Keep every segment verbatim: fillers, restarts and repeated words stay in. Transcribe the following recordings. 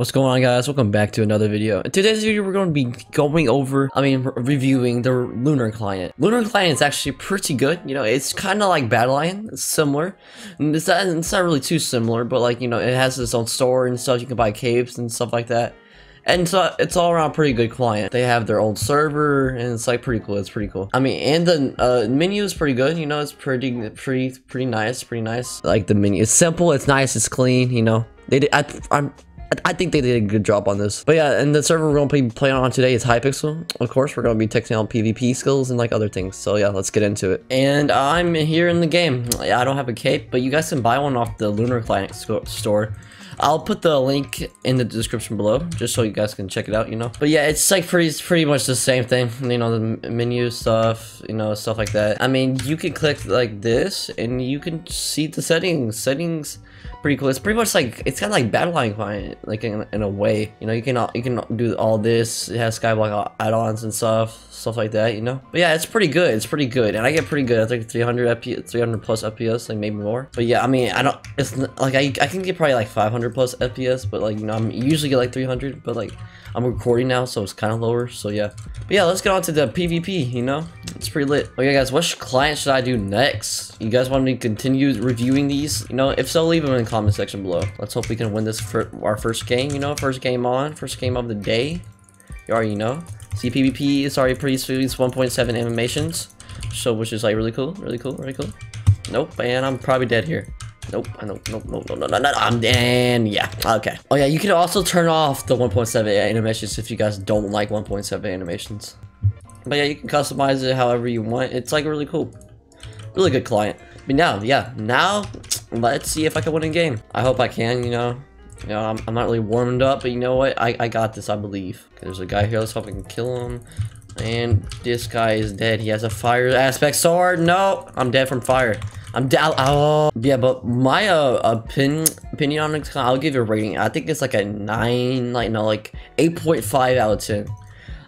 What's going on, guys? Welcome back to another video. In today's video, we're going to be going over, I mean, reviewing the Lunar Client. Lunar Client is actually pretty good. You know, it's kind of like Badlion. It's similar. It's not, it's not really too similar, but like, you know, it has its own store and stuff. You can buy capes and stuff like that. And so it's all around pretty good client. They have their own server and it's like pretty cool. It's pretty cool. I mean, and the uh, menu is pretty good. You know, it's pretty, pretty, pretty nice. Pretty nice. Like the menu, it's simple. It's nice. It's clean. You know, they did, I, I'm, I think they did a good job on this. But yeah, and the server we're going to be playing on today is Hypixel. Of course, we're going to be testing out PvP skills and like other things. So yeah, let's get into it. And I'm here in the game. I don't have a cape, but you guys can buy one off the Lunar Client store. I'll put the link in the description below, just so you guys can check it out, you know. But yeah, it's like pretty, it's pretty much the same thing, you know, the menu stuff, you know, stuff like that. I mean, you can click like this, and you can see the settings. Settings, pretty cool. It's pretty much like it's kind of like Badlion Client, like in, in a way, you know. You can you can do all this. It has Skyblock add-ons and stuff, stuff like that, you know. But yeah, it's pretty good. It's pretty good, and I get pretty good. I think three hundred plus F P S, like maybe more. But yeah, I mean, I don't. It's like I I can get probably like five hundred plus F P S, but like, you know, I'm usually get like three hundred, but like I'm recording now, so it's kind of lower. So yeah, but yeah, let's get on to the PvP. You know, it's pretty lit. Okay, guys, what client should I do next? You guys want me to continue reviewing these? You know, if so, leave them in the comment section below. Let's hope we can win this for our first game. You know, first game on, first game of the day. You already know. See, PvP is already pretty sweet. It's one point seven animations, so which is like really cool, really cool, really cool. Nope, and I'm probably dead here. Nope, nope, nope, nope, no, no, no, no, I'm and yeah, okay. Oh yeah, you can also turn off the one point seven animations if you guys don't like one point seven animations. But yeah, you can customize it however you want. It's like really cool, really good client. But now, yeah, now let's see if I can win a game. I hope I can, you know. You know, I'm, I'm not really warmed up, but you know what? I, I got this, I believe. There's a guy here, let's hope I can kill him. And this guy is dead. He has a fire aspect sword. No, I'm dead from fire. I'm down. Oh, yeah, but my uh, opinion, opinion on it, I'll give it a rating. I think it's like a nine, like no, like eight point five out of ten.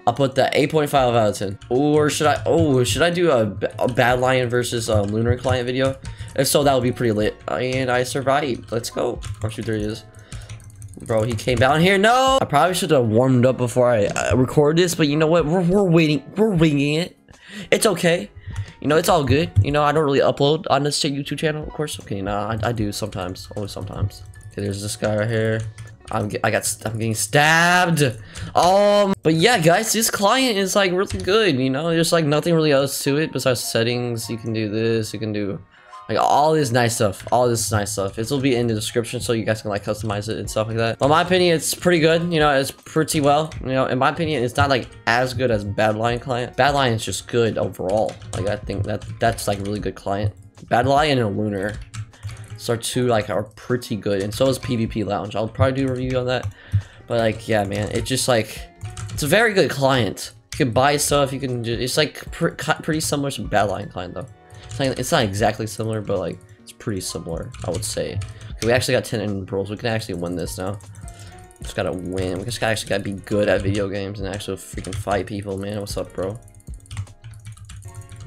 I'll put that eight point five out of ten. Or should I? Oh, should I do a, a Badlion versus a Lunar Client video? If so, that would be pretty lit. And I survived. Let's go. Oh shoot, there he is. Bro, he came down here. No, I probably should have warmed up before I uh, record this. But you know what? We're we're waiting. We're winging it. It's okay. You know, it's all good. You know, I don't really upload on this YouTube channel, of course. Okay, nah, I, I do sometimes. Always sometimes. Okay, there's this guy right here. I'm get, I got I'm getting stabbed. Um, but yeah, guys, this client is like really good. You know, there's like nothing really else to it besides settings. You can do this. You can do like all this nice stuff. All this nice stuff. It will be in the description, so you guys can like customize it and stuff like that. But in my opinion, it's pretty good. You know, it's pretty well. You know, in my opinion, it's not like as good as Badlion Client. Badlion is just good overall. Like I think that that's like really good client. Badlion and Lunar, so two like are pretty good, and so is PvP Lounge. I'll probably do a review on that. But like, yeah, man, it's just like it's a very good client. You can buy stuff. You can just, it's like pr pretty similar to Badlion Client though. It's not, it's not exactly similar, but like it's pretty similar, I would say. Okay, we actually got ten in pearls. We can actually win this now. Just gotta win. We just gotta, actually gotta be good at video games and actually freaking fight people, man. What's up, bro?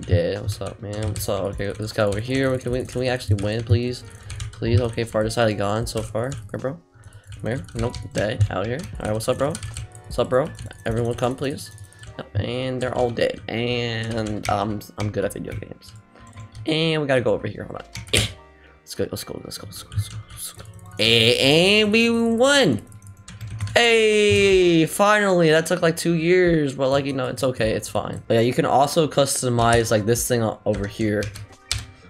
Dead. What's up, man? What's up? Okay, this guy over here. Can we can we actually win, please? Please. Okay, far side gone so far. Okay, bro. Come here. Nope. Dead. Out here. All right. What's up, bro? What's up, bro? Everyone, come, please. And they're all dead. And um, I'm good at video games. And we gotta go over here. Hold on. Let's go. Let's go. Let's go. Let's go. Let's go. Let's go. And we won. Hey, finally. That took like two years, but like, you know, it's okay. It's fine. But yeah, you can also customize like this thing over here,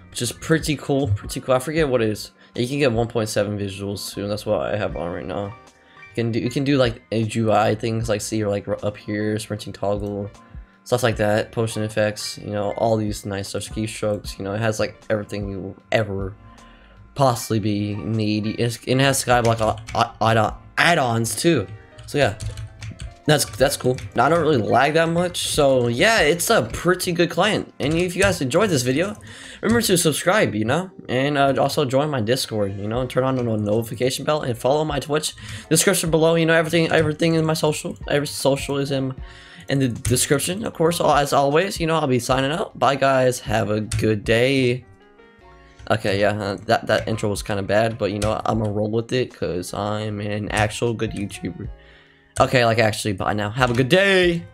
which is pretty cool. Pretty cool. I forget what it is. You can get one point seven visuals too. And that's what I have on right now. You can do. You can do like a U I things like see you're like up here, sprinting toggle. Stuff like that, potion effects, you know, all these nice stuff, keystrokes, you know, it has like everything you will ever possibly be need. It's, it has Skyblock add-ons too, so yeah, that's that's cool. Now, I don't really lag that much, so yeah, it's a pretty good client. And if you guys enjoyed this video, remember to subscribe, you know, and uh, also join my Discord, you know, and turn on the notification bell and follow my Twitch description below. You know, everything, everything in my social, every social is in. In the description, of course, as always, you know, I'll be signing out. Bye, guys. Have a good day. Okay, yeah, uh, that, that intro was kind of bad, but you know, I'm gonna roll with it because I'm an actual good YouTuber. Okay, like actually, bye now. Have a good day!